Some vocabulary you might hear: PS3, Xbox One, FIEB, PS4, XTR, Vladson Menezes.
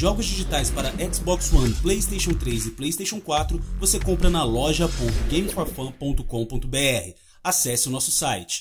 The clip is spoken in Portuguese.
Jogos digitais para Xbox One, PlayStation 3 e PlayStation 4 você compra na loja.gameforfun.com.br. Acesse o nosso site.